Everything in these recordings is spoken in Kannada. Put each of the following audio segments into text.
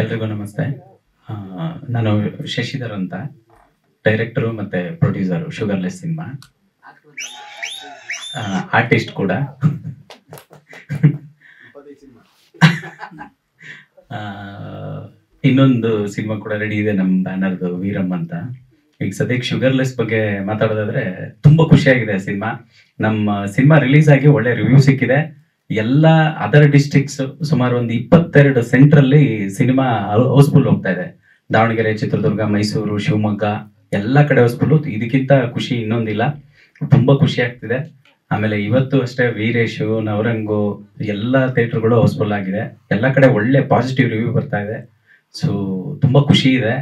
ಎಲ್ರಿಗೂ ನಮಸ್ತೆ. ನಾನು ಶಶಿಧರ್ ಅಂತ, ಡೈರೆಕ್ಟರು ಮತ್ತು ಪ್ರೊಡ್ಯೂಸರು ಶುಗರ್ಲೆಸ್ ಸಿನಿಮಾ, ಆರ್ಟಿಸ್ಟ್ ಕೂಡ. ಇನ್ನೊಂದು ಸಿನಿಮಾ ಕೂಡ ರೆಡಿ ಇದೆ ನಮ್ಮ ಬ್ಯಾನರ್ದು, ವೀರಮ್ಮ ಅಂತ. ಈಗ ಸದ್ಯಕ್ಕೆ ಶುಗರ್ಲೆಸ್ ಬಗ್ಗೆ ಮಾತಾಡೋದಾದ್ರೆ ತುಂಬ ಖುಷಿಯಾಗಿದೆ ಸಿನಿಮಾ. ನಮ್ಮ ಸಿನಿಮಾ ರಿಲೀಸ್ ಆಗಿ ಒಳ್ಳೆ ರಿವ್ಯೂ ಸಿಕ್ಕಿದೆ. ಎಲ್ಲ ಅದರ್ ಡಿಸ್ಟ್ರಿಕ್ಟ್ಸ್ ಸುಮಾರು ಒಂದು 22 ಸೆಂಟ್ರಲ್ಲಿ ಸಿನಿಮಾ ಹೌಸ್ಫುಲ್ ಹೋಗ್ತಾ ಇದೆ. ದಾವಣಗೆರೆ, ಚಿತ್ರದುರ್ಗ, ಮೈಸೂರು, ಶಿವಮೊಗ್ಗ ಎಲ್ಲ ಕಡೆ ಹೌಸ್ಫುಲ್ಲು. ಇದಕ್ಕಿಂತ ಖುಷಿ ಇನ್ನೊಂದಿಲ್ಲ, ತುಂಬ ಖುಷಿ ಆಗ್ತಿದೆ. ಆಮೇಲೆ ಇವತ್ತು ಅಷ್ಟೇ ವೀರೇಶು, ನವರಂಗು ಎಲ್ಲ ಥಿಯೇಟ್ರ್ಗಳು ಹೌಸ್ಫುಲ್ ಆಗಿದೆ. ಎಲ್ಲ ಕಡೆ ಒಳ್ಳೆ ಪಾಸಿಟಿವ್ ರಿವ್ಯೂ ಬರ್ತಾ ಇದೆ. ಸೊ ತುಂಬ ಖುಷಿ ಇದೆ.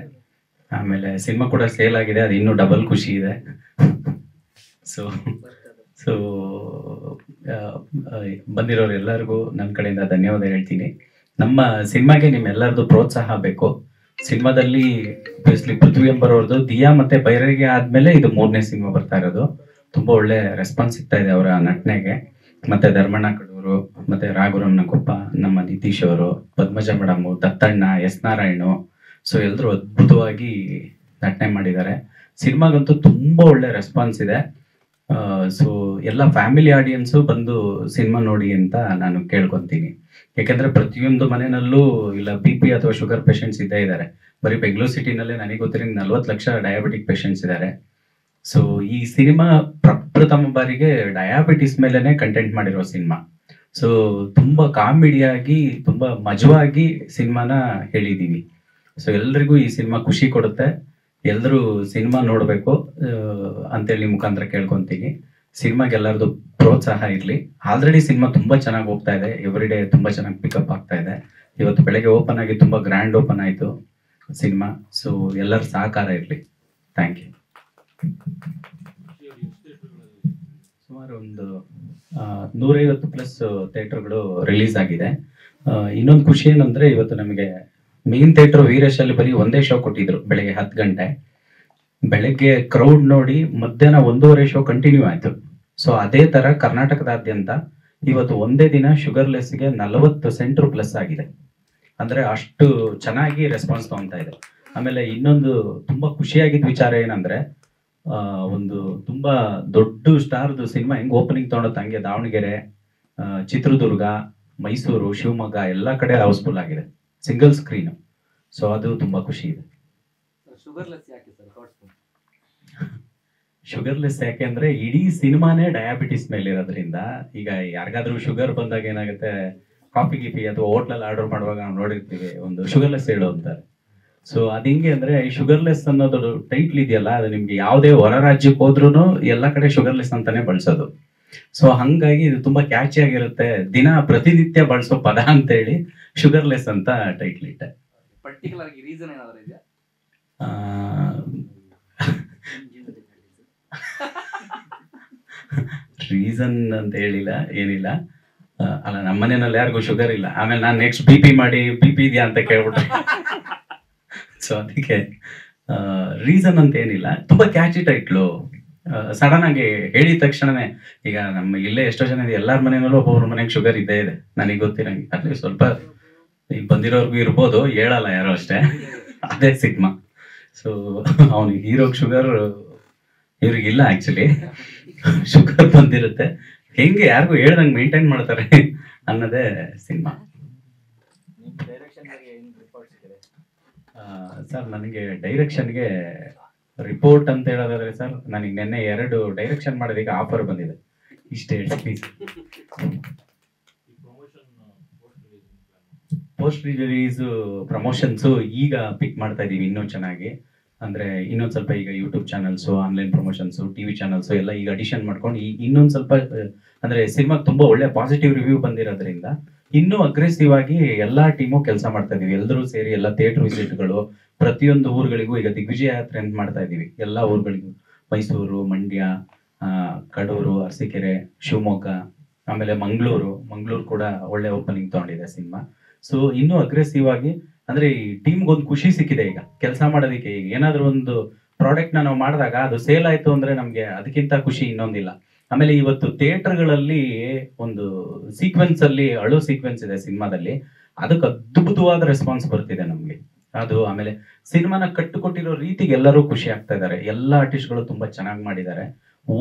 ಆಮೇಲೆ ಸಿನಿಮಾ ಕೂಡ ಸೇಲ್ ಆಗಿದೆ, ಅದು ಇನ್ನೂ ಡಬಲ್ ಖುಷಿ ಇದೆ. ಸೊ ಬಂದಿರೋರು ಎಲ್ಲರಿಗೂ ನನ್ನ ಕಡೆಯಿಂದ ಧನ್ಯವಾದ ಹೇಳ್ತೀನಿ. ನಮ್ಮ ಸಿನಿಮಾಗೆ ನಿಮ್ಮೆಲ್ಲರದು ಪ್ರೋತ್ಸಾಹ ಬೇಕು. ಸಿನಿಮಾದಲ್ಲಿ ಪೃಥ್ವಿ ಎಂಬರವ್ರದ್ದು ದಿಯಾ ಮತ್ತೆ ಬೈರಗೆ ಆದ್ಮೇಲೆ ಇದು 3ನೇ ಸಿನಿಮಾ ಬರ್ತಾ ಇರೋದು. ತುಂಬಾ ಒಳ್ಳೆ ರೆಸ್ಪಾನ್ಸ್ ಸಿಗ್ತಾ ಇದೆ ಅವರ ನಟನೆಗೆ. ಮತ್ತೆ ಧರ್ಮಣ್ಣ ಕಡೂರು ಮತ್ತೆ ರಾಘುರಮನ ಕೊಪ್ಪ, ನಮ್ಮ ನಿತೀಶ್ ಅವರು, Padmaja madam, Dattanna, S Narayan, so ಎಲ್ಲರೂ ಅದ್ಭುತವಾಗಿ ನಟನೆ ಮಾಡಿದ್ದಾರೆ. ಸಿನಿಮಾಗಂತೂ ತುಂಬಾ ಒಳ್ಳೆ ರೆಸ್ಪಾನ್ಸ್ ಇದೆ. ಸೊ ಎಲ್ಲ ಫ್ಯಾಮಿಲಿ ಆಡಿಯನ್ಸು ಬಂದು ಸಿನಿಮಾ ನೋಡಿ ಅಂತ ನಾನು ಕೇಳ್ಕೊತೀನಿ. ಯಾಕೆಂದ್ರೆ ಪ್ರತಿಯೊಂದು ಮನೆಯಲ್ಲೂ ಇಲ್ಲ BP ಅಥವಾ ಶುಗರ್ ಪೇಷಂಟ್ಸ್ ಇದ್ದೇ ಇದ್ದಾರೆ. ಬರೀ ಬೆಂಗಳೂರು ಸಿಟಿನಲ್ಲೇ ನನಗೆ ಗೊತ್ತಿರೋ 40 ಲಕ್ಷ ಡಯಾಬಿಟಿಕ್ ಪೇಷಂಟ್ಸ್ ಇದ್ದಾರೆ. ಸೊ ಈ ಸಿನಿಮಾ ಪ್ರಪ್ರಥಮ ಬಾರಿಗೆ ಡಯಾಬಿಟಿಸ್ ಮೇಲೆನೆ ಕಂಟೆಂಟ್ ಮಾಡಿರೋ ಸಿನಿಮಾ. ಸೊ ತುಂಬಾ ಕಾಮಿಡಿಯಾಗಿ, ತುಂಬಾ ಮಜವಾಗಿ ಸಿನಿಮಾನ ಹೇಳಿದೀವಿ. ಸೊ ಎಲ್ರಿಗೂ ಈ ಸಿನಿಮಾ ಖುಷಿ ಕೊಡುತ್ತೆ. ಎಲ್ಲರೂ ಸಿನಿಮಾ ನೋಡಬೇಕು ಅಂತೇಳಿ ಮುಖಾಂತರ ಕೇಳ್ಕೊತೀನಿ. ಸಿನಿಮಾಗೆಲ್ಲರದು ಪ್ರೋತ್ಸಾಹ ಇರಲಿ. ಆಲ್ರೆಡಿ ಸಿನಿಮಾ ತುಂಬ ಚೆನ್ನಾಗಿ ಹೋಗ್ತಾ ಇದೆ, ಎವ್ರಿ ಡೇ ತುಂಬ ಚೆನ್ನಾಗಿ ಪಿಕಪ್ ಆಗ್ತಾ ಇದೆ. ಇವತ್ತು ಬೆಳಗ್ಗೆ ಓಪನ್ ಆಗಿ ತುಂಬ ಗ್ರ್ಯಾಂಡ್ ಓಪನ್ ಆಯಿತು ಸಿನಿಮಾ. ಸೊ ಎಲ್ಲರ ಸಹಕಾರ ಇರಲಿ. Thank you. ಸುಮಾರು ಒಂದು 150+ ಥಿಯೇಟರ್ಗಳು ರಿಲೀಸ್ ಆಗಿದೆ. ಇನ್ನೊಂದು ಖುಷಿ ಏನಂದರೆ ಇವತ್ತು ನಮಗೆ ಮೇನ್ ಥಿಯೇಟರ್ ವೀರೇಶಲ್ಲಿ ಬರೀ ಒಂದೇ ಶೋ ಕೊಟ್ಟಿದ್ರು ಬೆಳಗ್ಗೆ 10 ಗಂಟೆ. ಬೆಳಗ್ಗೆ ಕ್ರೌಡ್ ನೋಡಿ ಮಧ್ಯಾಹ್ನ 1:30 ಶೋ ಕಂಟಿನ್ಯೂ ಆಯಿತು. ಸೊ ಅದೇ ಥರ ಕರ್ನಾಟಕದಾದ್ಯಂತ ಇವತ್ತು ಒಂದೇ ದಿನ ಶುಗರ್ಲೆಸ್ಗೆ 40 ಸೆಂಟ್ರ್+ ಆಗಿದೆ. ಅಂದರೆ ಅಷ್ಟು ಚೆನ್ನಾಗಿ ರೆಸ್ಪಾನ್ಸ್ ತೊಗೊತಾ ಇದೆ. ಆಮೇಲೆ ಇನ್ನೊಂದು ತುಂಬ ಖುಷಿಯಾಗಿದ್ದ ವಿಚಾರ ಏನಂದರೆ ಒಂದು ತುಂಬ ದೊಡ್ಡ ಸ್ಟಾರ್ದು ಸಿನಿಮಾ ಹೆಂಗೆ ಓಪನಿಂಗ್ ತೊಗೊಳುತ್ತೆ ಹಂಗೆ ದಾವಣಗೆರೆ, ಚಿತ್ರದುರ್ಗ, ಮೈಸೂರು, ಶಿವಮೊಗ್ಗ ಎಲ್ಲ ಕಡೆ ಹೌಸ್ಫುಲ್ ಆಗಿದೆ, ಸಿಂಗಲ್ ಸ್ಕ್ರೀನ್. ಸೊ ಅದು ತುಂಬಾ ಖುಷಿ ಇದೆ. ಶುಗರ್ಲೆಸ್ ಯಾಕೆ ಅಂದ್ರೆ ಇಡೀ ಸಿನಿಮಾನೇ ಡಯಾಬಿಟಿಸ್ ಮೇಲೆ ಇರೋದ್ರಿಂದ ಈಗ ಯಾರಿಗಾದ್ರೂ ಶುಗರ್ ಬಂದಾಗ ಏನಾಗುತ್ತೆ, ಕಾಫಿ ಗಿಫಿ ಅಥವಾ ಹೋಟ್ಲಲ್ಲಿ ಆರ್ಡರ್ ಮಾಡುವಾಗ ನಾವು ನೋಡಿರ್ತೀವಿ ಒಂದು ಶುಗರ್ಲೆಸ್ ಹೇಳು ಅಂತಾರೆ. ಸೊ ಅದು ಹಿಂಗೆ ಅಂದ್ರೆ ಈ ಶುಗರ್ಲೆಸ್ ಅನ್ನೋದು ಟೈಟ್ಲ್ ಇದೆಯಲ್ಲ, ಅದು ನಿಮ್ಗೆ ಯಾವುದೇ ಹೊರ ರಾಜ್ಯಕ್ಕೆ ಹೋದ್ರೂ ಎಲ್ಲ ಕಡೆ ಶುಗರ್ಲೆಸ್ ಅಂತಾನೆ ಬಳಸೋದು. ಸೊ ಹಂಗಾಗಿ ಇದು ತುಂಬಾ ಕ್ಯಾಚಿ ಆಗಿರುತ್ತೆ, ದಿನ ಪ್ರತಿನಿತ್ಯ ಬಳಸೋ ಪದ ಅಂತ ಹೇಳಿ ಶುಗರ್ಲೆಸ್ ಅಂತ ಟೈಟ್ಲ್ ಇಟ್ಟೆ. ಪರ್ಟಿಕ್ಯುಲರ್ ಆಗಿ ರೀಸನ್ ಏನಾದರೂ ಇದೆಯಾ? ರೀಸನ್ ಅಂತ ಹೇಳಿಲ್ಲ, ಏನಿಲ್ಲ. ಅಲ್ಲ, ನಮ್ಮ ಮನೆಯಲ್ಲಿ ಯಾರಿಗೂ ಶುಗರ್ ಇಲ್ಲ. ಆಮೇಲೆ ನಾನು ನೆಕ್ಸ್ಟ್ BP ಮಾಡಿ BP ಇದೆಯಾ ಅಂತ ಕೇಳ್ಬಿಟ್ಟೆ. ಸೊ ಅದಕ್ಕೆ ರೀಸನ್ ಅಂತ ಏನಿಲ್ಲ, ತುಂಬಾ ಕ್ಯಾಚಿ ಟೈಟ್ಲು. ಸಡನ್ ಆಗಿ ಹೇಳಿದ ತಕ್ಷಣನೇ ಈಗ ನಮ್ಮ ಇಲ್ಲೇ ಎಷ್ಟೋ ಜನ ಇದೆ, ಎಲ್ಲಾರ ಮನೆಯಲ್ಲೂ ಒಬ್ಬೊಬ್ರ ಮನೆಗೆ ಶುಗರ್ ಇದ್ದೇ ಇದೆ. ನನಗೆ ಗೊತ್ತಿರಂಗೆ ಅಲ್ಲಿ ಸ್ವಲ್ಪ ಈಗ ಬಂದಿರೋರ್ಗು ಇರ್ಬೋದು, ಹೇಳಲ್ಲ ಯಾರೋ ಅಷ್ಟೇ. ಅದೇ ಸಿನಿಮಾ. ಸೊ ಅವ್ನಿಗೆ ಹೀರೋಗ್ ಶುಗರ್, ಇವ್ರಿಗಿಲ್ಲ ಆಕ್ಚುಲಿ. ಶುಗರ್ ಬಂದಿರುತ್ತೆ, ಹೆಂಗೆ ಯಾರಿಗೂ ಹೇಳ್ದಂಗೆ ಮೇಂಟೈನ್ ಮಾಡ್ತಾರೆ ಅನ್ನೋದೇ ಸಿನಿಮಾ. ಸರ್ ನನಗೆ ಡೈರೆಕ್ಷನ್ಗೆ ರಿಪೋರ್ಟ್ ಅಂತ ಹೇಳೋದಾದ್ರೆ ಸರ್ ನನಗೆ ನಿನ್ನೆ 2 ಡೈರೆಕ್ಷನ್ ಮಾಡೋದಕ್ಕೆ ಆಫರ್ ಬಂದಿದೆ. ಇಷ್ಟೇ ಹೇಳ್ತೀನಿ. ಪೋಸ್ಟ್ ರಿಲೀಸು ಪ್ರಮೋಷನ್ಸು ಈಗ ಪಿಕ್ ಮಾಡ್ತಾ ಇದೀವಿ ಇನ್ನೂ ಚೆನ್ನಾಗಿ. ಅಂದ್ರೆ ಇನ್ನೊಂದು ಸ್ವಲ್ಪ ಈಗ YouTube channels, online promotions, TV channels ಎಲ್ಲ ಈಗ ಅಡಿಷನ್ ಮಾಡ್ಕೊಂಡು ಇನ್ನೊಂದು ಸ್ವಲ್ಪ ಅಂದ್ರೆ ಸಿನಿಮಾಗೆ ತುಂಬಾ ಒಳ್ಳೆ ಪಾಸಿಟಿವ್ ರಿವ್ಯೂ ಬಂದಿರೋದ್ರಿಂದ ಇನ್ನೂ ಅಗ್ರೆಸಿವ್ ಆಗಿ ಎಲ್ಲಾ ಟೀಮು ಕೆಲಸ ಮಾಡ್ತಾ ಇದೀವಿ. ಎಲ್ಲರೂ ಸೇರಿ ಎಲ್ಲ ಥಿಯೇಟರ್ ವಿಸಿಟ್ಗಳು ಪ್ರತಿಯೊಂದು ಊರುಗಳಿಗೂ ಈಗ ದಿಗ್ವಿಜಯ ಯಾತ್ರೆ ಅಂತ ಮಾಡ್ತಾ ಇದೀವಿ. ಎಲ್ಲಾ ಊರುಗಳಿಗೂ ಮೈಸೂರು, ಮಂಡ್ಯ, ಕಡೂರು, ಅರಸೀಕೆರೆ, ಶಿವಮೊಗ್ಗ, ಆಮೇಲೆ ಮಂಗಳೂರು ಕೂಡ ಒಳ್ಳೆ ಓಪನಿಂಗ್ ತಗೊಂಡಿದೆ ಸಿನಿಮಾ. ಸೊ ಇನ್ನೂ ಅಗ್ರೆಸಿವ್ ಆಗಿ ಅಂದ್ರೆ ಈ ಟೀಮ್ಗೆ ಒಂದು ಖುಷಿ ಸಿಕ್ಕಿದೆ ಈಗ ಕೆಲಸ ಮಾಡೋದಕ್ಕೆ. ಈಗ ಏನಾದ್ರು ಒಂದು ಪ್ರಾಡಕ್ಟ್ ನಾವು ಮಾಡಿದಾಗ ಅದು ಸೇಲ್ ಆಯ್ತು ಅಂದ್ರೆ ನಮ್ಗೆ ಅದಕ್ಕಿಂತ ಖುಷಿ ಇನ್ನೊಂದಿಲ್ಲ. ಆಮೇಲೆ ಇವತ್ತು ಥಿಯೇಟರ್ಗಳಲ್ಲಿ ಒಂದು ಸೀಕ್ವೆನ್ಸ್ ಅಲ್ಲಿ, ಅಳು ಸೀಕ್ವೆನ್ಸ್ ಇದೆ ಸಿನಿಮಾದಲ್ಲಿ, ಅದಕ್ಕೆ ಅದ್ಭುತವಾದ ರೆಸ್ಪಾನ್ಸ್ ಬರ್ತಿದೆ ನಮ್ಗೆ. ಅದು ಆಮೇಲೆ ಸಿನಿಮಾನ ಕಟ್ಟುಕೊಟ್ಟಿರೋ ರೀತಿಗೆ ಎಲ್ಲರೂ ಖುಷಿ ಆಗ್ತಾ ಇದ್ದಾರೆ, ಎಲ್ಲ ಆರ್ಟಿಸ್ಟ್ಗಳು ತುಂಬಾ ಚೆನ್ನಾಗಿ ಮಾಡಿದ್ದಾರೆ.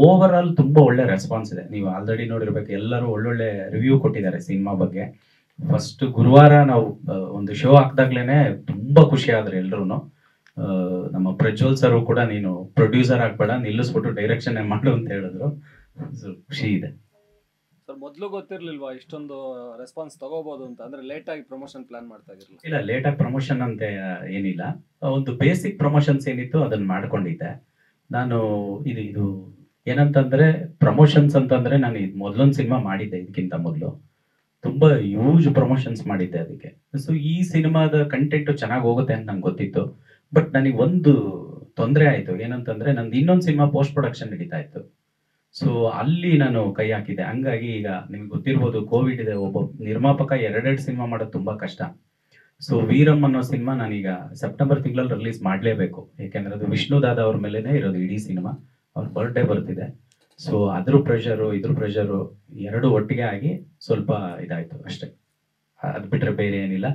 ಓವರ್ ಆಲ್ ತುಂಬಾ ಒಳ್ಳೆ ರೆಸ್ಪಾನ್ಸ್ ಇದೆ. ನೀವು ಆಲ್ರೆಡಿ ನೋಡಿರ್ಬೇಕು, ಎಲ್ಲರೂ ಒಳ್ಳೊಳ್ಳೆ ರಿವ್ಯೂ ಕೊಟ್ಟಿದ್ದಾರೆ ಸಿನಿಮಾ ಬಗ್ಗೆ. ಫಸ್ಟ್ ಗುರುವಾರ ನಾವು ಒಂದು ಶೋ ಹಾಕ್ದಾಗ್ಲೇನೆ ತುಂಬಾ ಖುಷಿ ಆದ್ರೆ ಎಲ್ರು. ನಮ್ಮ ಪ್ರಜ್ವಲ್ ಸರ್ ಕೂಡ ನೀನು ಪ್ರೊಡ್ಯೂಸರ್ ಆಗ್ಬೇಡ, ನಿಲ್ಲಿಸ್ಬಿಟ್ಟು ಡೈರೆಕ್ಷನ್ ಮಾಡು ಅಂತ ಹೇಳಿದ್ರು. ಖುಷಿ ಇದೆ. ಸರ್, ಮೊದಲು ಗೊತ್ತಿರ್ಲಿಲ್ವಾ ಇಷ್ಟೊಂದು ರೆಸ್ಪಾನ್ಸ್ ತಗೋಬಹುದು ಅಂತ? ಅಂದ್ರೆ ಲೇಟ್ ಆಗಿ ಪ್ರಮೋಷನ್ ಪ್ಲಾನ್ ಮಾಡ್ತಾ ಇರಲಿಲ್ಲ? ಇಲ್ಲ, ಲೇಟ್ ಆಗಿ ಪ್ರಮೋಷನ್ ಅಂತ ಏನಿಲ್ಲ. ಒಂದು ಬೇಸಿಕ್ ಪ್ರಮೋಷನ್ಸ್ ಏನಿತ್ತು ಅದನ್ನ ಮಾಡ್ಕೊಂಡಿದ್ದೆ ನಾನು. ಇದು ಏನಂತಂದ್ರೆ ಪ್ರಮೋಷನ್ಸ್ ಅಂತಂದ್ರೆ ನಾನು ಇದು ಮೊದಲೊಂದು ಸಿನಿಮಾ ಮಾಡಿದ್ದೆ, ಇದಕ್ಕಿಂತ ಮೊದಲು ತುಂಬಾ ಹ್ಯೂಜ್ ಪ್ರಮೋಷನ್ಸ್ ಮಾಡಿದ್ದೆ ಅದಕ್ಕೆ. ಸೊ ಈ ಸಿನಿಮಾದ ಕಂಟೆಂಟ್ ಚೆನ್ನಾಗಿ ಹೋಗುತ್ತೆ ಅಂತ ನಂಗೆ ಗೊತ್ತಿತ್ತು. ಬಟ್ ನನಗೆ ಒಂದು ತೊಂದರೆ ಆಯ್ತು, ಏನಂತಂದ್ರೆ ನಂದು ಇನ್ನೊಂದು ಸಿನಿಮಾ ಪೋಸ್ಟ್ ಪ್ರೊಡಕ್ಷನ್ ನಡೀತಾ ಇತ್ತು. ಸೊ ಅಲ್ಲಿ ನಾನು ಕೈ ಹಾಕಿದೆ. ಹಂಗಾಗಿ ಈಗ ನಿಮ್ಗೆ ಗೊತ್ತಿರ್ಬೋದು, ಕೋವಿಡ್ ಇದೆ, ಒಬ್ಬ ನಿರ್ಮಾಪಕ ಎರಡೆರಡು ಸಿನಿಮಾ ಮಾಡೋದು ತುಂಬಾ ಕಷ್ಟ. ಸೊ ವೀರಮ್ ಅನ್ನೋ ಸಿನಿಮಾ ನಾನೀಗ ಸೆಪ್ಟೆಂಬರ್ ತಿಂಗಳಲ್ಲಿ ರಿಲೀಸ್ ಮಾಡಲೇಬೇಕು, ಯಾಕೆಂದ್ರೆ ಅದು ವಿಷ್ಣು ದಾದ ಅವ್ರ ಮೇಲೆನೆ ಇರೋದು ಇಡೀ ಸಿನಿಮಾ. ಅವ್ರ ಬರ್ತ್ಡೇ ಬರ್ತಿದೆ. ಸೊ ಅದ್ರ ಪ್ರೆಷರು ಇದ್ರ ಪ್ರೆಷರು ಎರಡು ಒಟ್ಟಿಗೆ ಆಗಿ ಸ್ವಲ್ಪ ಇದಾಯ್ತು ಅಷ್ಟೇ. ಅದು ಬಿಟ್ರೆ ಬೇರೆ ಏನಿಲ್ಲ.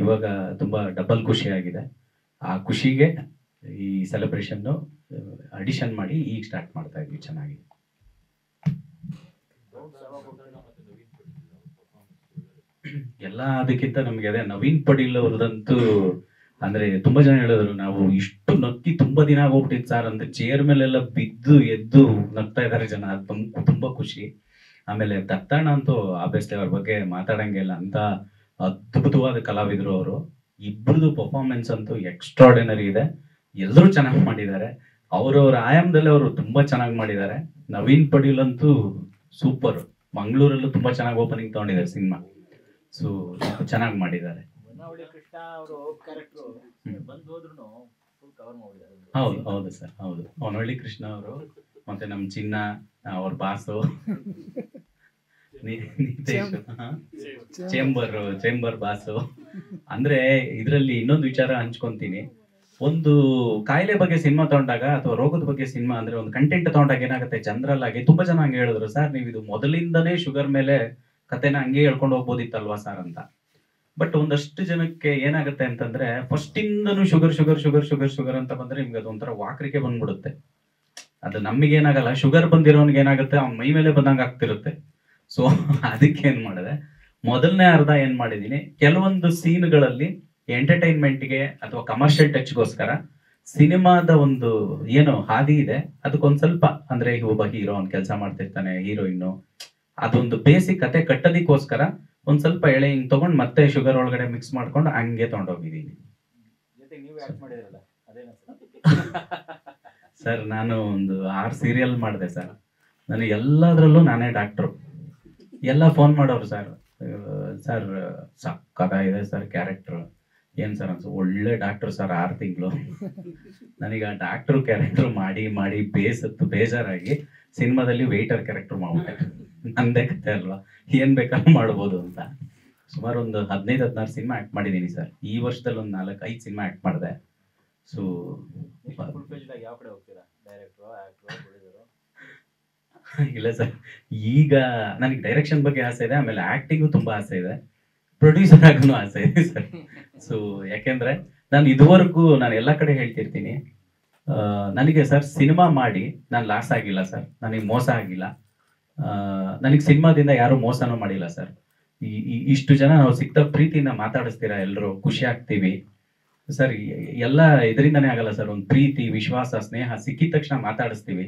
ಇವಾಗ ತುಂಬಾ ಡಬಲ್ ಖುಷಿ ಆಗಿದೆ. ಆ ಖುಷಿಗೆ ಈ ಸೆಲೆಬ್ರೇಷನ್ ಅಡಿಷನ್ ಮಾಡಿ ಈಗ ಸ್ಟಾರ್ಟ್ ಮಾಡ್ತಾ ಇದ್ವಿ. ಚೆನ್ನಾಗಿ ಎಲ್ಲ ಅದಕ್ಕಿಂತ ನಮ್ಗೆ ಅದೇ ನವೀನ್ ಪಟೀಲ್ ಅವ್ರದಂತೂ ಅಂದ್ರೆ ತುಂಬಾ ಜನ ಹೇಳಿದ್ರು ನಾವು ಇಷ್ಟು ನಕ್ಕಿ ತುಂಬಾ ದಿನ ಆಗೋಗ್ಬಿಟ್ಟಿದ್ ಸರ್ ಅಂತ. ಚೇರ್ ಮೇಲೆಲ್ಲ ಬಿದ್ದು ಎದ್ದು ನಗ್ತಾ ಇದಾರೆ ಜನ, ಅದು ತುಂಬಾ ಖುಷಿ. ಆಮೇಲೆ ದತ್ತಣ್ಣ ಅಂತೂ ಆಬ್ವಿಯಸ್ಲಿ ಅವ್ರ ಬಗ್ಗೆ ಮಾತಾಡಂಗಿಲ್ಲ, ಅಂತ ಅದ್ಭುತವಾದ ಕಲಾವಿದ್ರು ಅವರು. ಇಬ್ಬರದು ಪರ್ಫಾರ್ಮೆನ್ಸ್ ಅಂತೂ ಎಕ್ಸ್ಟ್ರಾರ್ಡಿನರಿ ಇದೆ. ಎಲ್ಲರೂ ಚೆನ್ನಾಗಿ ಮಾಡಿದ್ದಾರೆ, ಅವರವರ ಆಯಾಮದಲ್ಲಿ ಅವರು ತುಂಬಾ ಚೆನ್ನಾಗಿ ಮಾಡಿದ್ದಾರೆ. ನವೀನ್ ಪಟೀಲ್ ಅಂತೂ ಸೂಪರ್. ಮಂಗಳೂರಲ್ಲೂ ತುಂಬಾ ಚೆನ್ನಾಗಿ ಓಪನಿಂಗ್ ತಗೊಂಡಿದ್ದಾರೆ ಸಿನಿಮಾ. ಸೊ ಚೆನ್ನಾಗಿ ಮಾಡಿದ್ದಾರೆ. ಹೌದು ಹೌದು ಸರ್, ಹೌದು. ಹೊನ್ನಳ್ಳಿ ಕೃಷ್ಣ ಅವರು ಮತ್ತೆ ನಮ್ಮ ಚಿನ್ನ ಅವ್ರ ಬಾಸು ಚೇಂಬರ್ ಬಾಸು. ಅಂದ್ರೆ ಇದರಲ್ಲಿ ಇನ್ನೊಂದು ವಿಚಾರ ಹಂಚ್ಕೊಂತೀನಿ. ಒಂದು ಕಾಯಿಲೆ ಬಗ್ಗೆ ಸಿನಿಮಾ ತಗೊಂಡಾಗ ಅಥವಾ ರೋಗದ ಬಗ್ಗೆ ಸಿನಿಮಾ ಅಂದ್ರೆ ಒಂದು ಕಂಟೆಂಟ್ ತಗೊಂಡಾಗ ಏನಾಗುತ್ತೆ, ಜನರಲ್ ಆಗಿ ತುಂಬಾ ಜನ ಹಂಗೆ ಹೇಳಿದ್ರು, ಸರ್ ನೀವು ಇದು ಮೊದಲಿಂದನೇ ಶುಗರ್ ಮೇಲೆ ಕತೆನ ಹಂಗೆ ಹೇಳ್ಕೊಂಡು ಹೋಗ್ಬೋದಿತ್ತಲ್ವಾ ಸರ್ ಅಂತ. ಬಟ್ ಒಂದಷ್ಟು ಜನಕ್ಕೆ ಏನಾಗುತ್ತೆ ಅಂತಂದ್ರೆ ಫಸ್ಟ್ ಇಂದನು sugar sugar sugar sugar sugar ಅಂತ ಬಂದ್ರೆ ನಿಮ್ಗೆ ಅದೊಂಥರ ವಾಕರಿಕೆ ಬಂದ್ಬಿಡುತ್ತೆ. ಅದು ನಮಗೆ ಏನಾಗಲ್ಲ, ಶುಗರ್ ಬಂದಿರೋನ್ಗೆ ಏನಾಗುತ್ತೆ, ಅವ್ನ ಮೈ ಮೇಲೆ ಬಂದಂಗೆ ಆಗ್ತಿರುತ್ತೆ. ಸೊ ಅದಕ್ಕೆ ಏನ್ ಮಾಡಿದೆ, ಮೊದಲನೇ ಅರ್ಧ ಏನ್ ಮಾಡಿದೀನಿ, ಕೆಲವೊಂದು ಸೀನ್ಗಳಲ್ಲಿ ಎಂಟರ್ಟೈನ್ಮೆಂಟ್ಗೆ ಅಥವಾ ಕಮರ್ಷಿಯಲ್ ಟಚ್ಗೋಸ್ಕರ ಸಿನಿಮಾದ ಒಂದು ಏನೋ ಹಾದಿ ಇದೆ ಅದಕ್ಕೊಂದ್ ಸ್ವಲ್ಪ ಅಂದ್ರೆ ಒಬ್ಬ ಹೀರೋ ಅವ್ನು ಕೆಲಸ ಮಾಡ್ತಿರ್ತಾನೆ, ಹೀರೋಯಿನ್ನು, ಅದೊಂದು ಬೇಸಿಕ್ ಕತೆ ಕಟ್ಟೋದಿಕ್ಕೋಸ್ಕರ ಒಂದ್ ಸ್ವಲ್ಪ ಎಳೆ ಹಿಂಗ್ ತಗೊಂಡ್ ಮತ್ತೆ ಶುಗರ್ ಒಳಗಡೆ ಮಿಕ್ಸ್ ಮಾಡ್ಕೊಂಡು ಹಂಗೆ ತಗೊಂಡೋಗಿದ್ದೀನಿ. ಸರ್ ನಾನು ಒಂದು 6 ಸೀರಿಯಲ್ ಮಾಡಿದೆ ಸರ್. ನಾನು ಎಲ್ಲದ್ರಲ್ಲೂ ನಾನೇ ಡಾಕ್ಟ್ರು. ಎಲ್ಲ ಫೋನ್ ಮಾಡೋರು, ಸರ್ ಸರ್ ಸಕ್ಕತ್ತಾಗಿದೆ ಸರ್ ಕ್ಯಾರೆಕ್ಟರ್, ಏನ್ ಸರ್ ಅನ್ಸು ಒಳ್ಳೆ ಡಾಕ್ಟ್ರು ಸರ್ 6 ತಿಂಗಳು. ನನಗೆ ಆ ಡಾಕ್ಟ್ರು ಕ್ಯಾರೆಕ್ಟರ್ ಮಾಡಿ ಮಾಡಿ ಬೇಜಾರಾಗಿ ಸಿನಿಮಾದಲ್ಲಿ ವೇಟರ್ ಕ್ಯಾರೆಕ್ಟರ್ ಮಾಡ್ಬಿಟ್ಟೆ. ನಂದೇ ಕತೆ ಅಲ್ವಾ, ಏನ್ ಬೇಕಾದ್ರೂ ಮಾಡ್ಬೋದು ಅಂತ. ಸುಮಾರು ಒಂದು 15-16 ಸಿನಿಮಾ ಆಕ್ಟ್ ಮಾಡಿದ್ದೀನಿ ಸರ್. ಈ ವರ್ಷದಲ್ಲಿ ಒಂದು 4-5 ಸಿನಿಮಾ ಆಕ್ಟ್ ಮಾಡಿದೆ. ಸೊ ಯಾವ ಕಡೆ ಹೋಗ್ತೀರಾ, ಡೈರೆಕ್ಟ್ರು ಆಕ್ಟ್ರು? ಇಲ್ಲ ಸರ್, ಈಗ ನನಗೆ ಡೈರೆಕ್ಷನ್ ಬಗ್ಗೆ ಆಸೆ ಇದೆ, ಆಮೇಲೆ ಆಕ್ಟಿಂಗು ತುಂಬಾ ಆಸೆ ಇದೆ, ಪ್ರೊಡ್ಯೂಸರ್ ಆಗೋನು ಆಸೆ ಇದೆ ಸರ್. ಸೊ ಯಾಕೆಂದ್ರೆ ನಾನು ಇದುವರೆಗೂ ನಾನು ಎಲ್ಲ ಕಡೆ ಹೇಳ್ತಿರ್ತೀನಿ, ನನಗೆ ಸರ್ ಸಿನಿಮಾ ಮಾಡಿ ನಾನು ಲಾಸ್ ಆಗಿಲ್ಲ ಸರ್, ನನಗೆ ಮೋಸ ಆಗಿಲ್ಲ, ನನಗೆ ಸಿನಿಮಾದಿಂದ ಯಾರು ಮೋಸನೂ ಮಾಡಿಲ್ಲ ಸರ್. ಇಷ್ಟು ಜನ ನಾವು ಸಿಕ್ತ ಪ್ರೀತಿಯಿಂದ ಮಾತಾಡಿಸ್ತೀರಾ, ಎಲ್ಲರೂ ಖುಷಿ ಆಗ್ತೀವಿ ಸರ್. ಎಲ್ಲ ಇದರಿಂದಾನೇ ಆಗಲ್ಲ ಸರ್, ಒಂದು ಪ್ರೀತಿ ವಿಶ್ವಾಸ ಸ್ನೇಹ ಸಿಕ್ಕಿದ ತಕ್ಷಣ ಮಾತಾಡಿಸ್ತೀವಿ.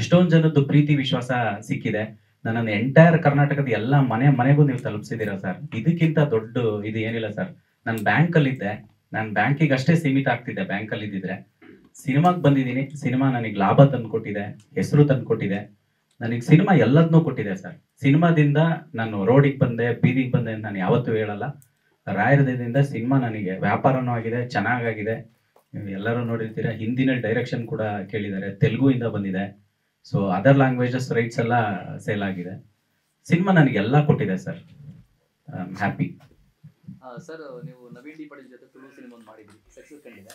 ಎಷ್ಟೊಂದು ಜನದ್ದು ಪ್ರೀತಿ ವಿಶ್ವಾಸ ಸಿಕ್ಕಿದೆ. ನನ್ನ ಎಂಟೈರ್ ಕರ್ನಾಟಕದ ಎಲ್ಲ ಮನೆಗೂ ನೀವು ತಲುಪಿಸಿದೀರಾ ಸರ್. ಇದಕ್ಕಿಂತ ದೊಡ್ಡ ಇದು ಏನಿಲ್ಲ ಸರ್. ನಾನು ಬ್ಯಾಂಕಲ್ಲಿದ್ದೆ, ನಾನು ಬ್ಯಾಂಕಿಗೆ ಅಷ್ಟೇ ಸೀಮಿತ ಆಗ್ತಿದ್ದೆ. ಬ್ಯಾಂಕಲ್ಲಿ ಇದ್ದಿದ್ರೆ ಸಿನಿಮಾಗೆ ಬಂದಿದ್ದೀನಿ. ಸಿನಿಮಾ ನನಗೆ ಲಾಭ ತಂದುಕೊಟ್ಟಿದೆ, ಹೆಸರು ತಂದುಕೊಟ್ಟಿದೆ, ನನಗೆ ಸಿನಿಮಾ ಎಲ್ಲದನ್ನೂ ಕೊಟ್ಟಿದೆ ಸರ್. ಸಿನಿಮಾದಿಂದ ನಾನು ರೋಡಿಗೆ ಬಂದೆ, ಬೀದಿಗೆ ಬಂದೆ ಅಂತ ನಾನು ಯಾವತ್ತೂ ಹೇಳಲ್ಲ. ರಾಯರದಿಂದ ಸಿನಿಮಾ ನನಗೆ ವ್ಯಾಪಾರನೂ ಆಗಿದೆ, ಚೆನ್ನಾಗಾಗಿದೆ. ಎಲ್ಲರೂ ನೋಡಿರ್ತೀರಾ, ಹಿಂದಿನ ಡೈರೆಕ್ಷನ್ ಕೂಡ ಕೇಳಿದ್ದಾರೆ, ತೆಲುಗುವಿಂದ ಬಂದಿದೆ. ಸೊ ಅದರ್ ಲ್ಯಾಂಗ್ವೇಜಸ್ ರೈಟ್ಸ್ ಎಲ್ಲ ಸೇಲ್ ಆಗಿದೆ. ಸಿನಿಮಾ ನನಗೆ ಎಲ್ಲ ಕೊಟ್ಟಿದೆ sir. I am happy sir. ನೀವು ನವೀನ್ ಡಿ ಪಟೇಲ್ ಜೊತೆ ತುಳು ಸಿನಿಮಾ ಮಾಡಿದ್ರಿ, ಸಕ್ಸಸ್ ಕಂಡಿದೆ.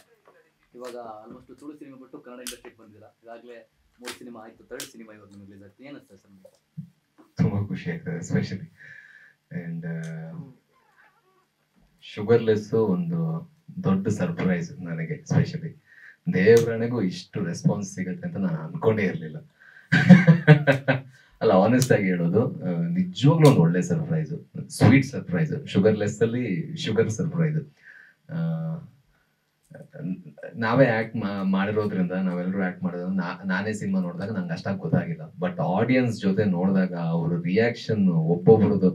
ಇವಾಗ ಆಲ್ಮೋಸ್ಟ್ ತುಳು ಸಿನಿಮಾ ಬಿಟ್ಟು ಕನ್ನಡ ಇಂಡಸ್ಟ್ರಿಗೆ ಬಂದಿಲ್ಲ, ಈಗಾಗಲೇ 3 ಸಿನಿಮಾ ಆಯಿತು, 3rd ಸಿನಿಮಾ ಇವಾಗ ನಿಮಗೆ ರಿಲೀಸ್ ಆಗ್ತದೆ, ಏನು ಅನಿಸ್ತದೆ ಸರ್? ತುಂಬ ಖುಷಿ ಆಗ್ತದೆ, especially and Sugarless ondo dodda surprise nanage especially ದೇವರನಿಗೂ ಇಷ್ಟು ರೆಸ್ಪಾನ್ಸ್ ಸಿಗುತ್ತೆ ಅಂತ ನಾನು ಅನ್ಕೊಂಡೇ ಇರಲಿಲ್ಲ ಅಲ್ಲ ಆನೆಸ್ಟ್ ಆಗಿ ಹೇಳೋದು ನಿಜವಾಗ್ಲೂ ಒಂದು ಒಳ್ಳೆ ಸರ್ಪ್ರೈಸ್ ಸ್ವೀಟ್ ಸರ್ಪ್ರೈಸ್ ಶುಗರ್ಲೆಸ್ ಅಲ್ಲಿ ಶುಗರ್ ಸರ್ಪ್ರೈಸ್ ನಾವೇ ಆಕ್ಟ್ ಮಾಡಿರೋದ್ರಿಂದ ನಾವೆಲ್ಲರೂ ಆಕ್ಟ್ ಮಾಡೋದ್ರಿಂದ ನಾನೇ ಸಿನಿಮಾ ನೋಡಿದಾಗ ನಂಗೆ ಅಷ್ಟಾಗಿ ಗೊತ್ತಾಗಿಲ್ಲ ಬಟ್ ಆಡಿಯನ್ಸ್ ಜೊತೆ ನೋಡಿದಾಗ ಅವ್ರ ರಿಯಾಕ್ಷನ್ ಒಬ್ಬೊಬ್ರದ್ದು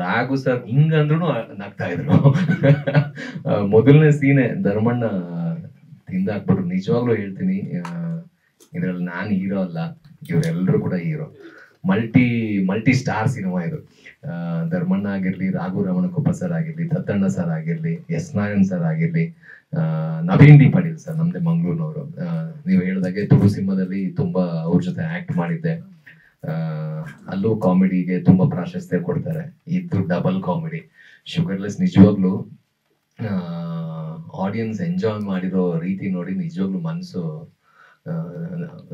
ರಾಘು ಸರ್ ಹಿಂಗಂದ್ರು ನಗ್ತಾ ಇದ್ರು ಮೊದಲನೇ ಸೀನೆ ಧರ್ಮಣ್ಣ ತಿಂದಾಕ್ಬಿಟ್ರು ನಿಜವಾಗ್ಲೂ ಹೇಳ್ತೀನಿ ಇದ್ರಲ್ಲಿ ನಾನು ಹೀರೋ ಅಲ್ಲ ಇವರೆಲ್ಲರೂ ಕೂಡ ಹೀರೋ ಮಲ್ಟಿ ಸ್ಟಾರ್ ಸಿನಿಮಾ ಇದು ಧರ್ಮಣ್ಣ ಆಗಿರ್ಲಿ ರಾಘು ರಮಣಕೊಪ್ಪ ಸರ್ ಆಗಿರ್ಲಿ ತತ್ತಣ್ಣ ಸರ್ ಆಗಿರ್ಲಿ ಎಸ್ ನಾರಾಯಣ್ ಸರ್ ಆಗಿರ್ಲಿ ನವೀನ್ ಡಿ ಪಾಟೀಲ್ ಸರ್ ನಮ್ದೆ ಮಂಗಳೂರಿನವರು ನೀವು ಹೇಳಿದಾಗೆ ತುಳು ಸಿನಿಮಾದಲ್ಲಿ ತುಂಬಾ ಅವ್ರ ಜೊತೆ ಆಕ್ಟ್ ಮಾಡಿದ್ದೆ ಅಲ್ಲೂ ಕಾಮಿಡಿಗೆ ತುಂಬಾ ಪ್ರಾಶಸ್ತ್ಯ ಕೊಡ್ತಾರೆ ಇದು ಡಬಲ್ ಕಾಮಿಡಿ ಶುಗರ್ಲೆಸ್ ನಿಜವಾಗ್ಲು ಆಡಿಯನ್ಸ್ ಎಂಜಾಯ್ ಮಾಡಿರೋ ರೀತಿ ನೋಡಿ ನಿಜವಾಗ್ಲು ಮನಸ್ಸು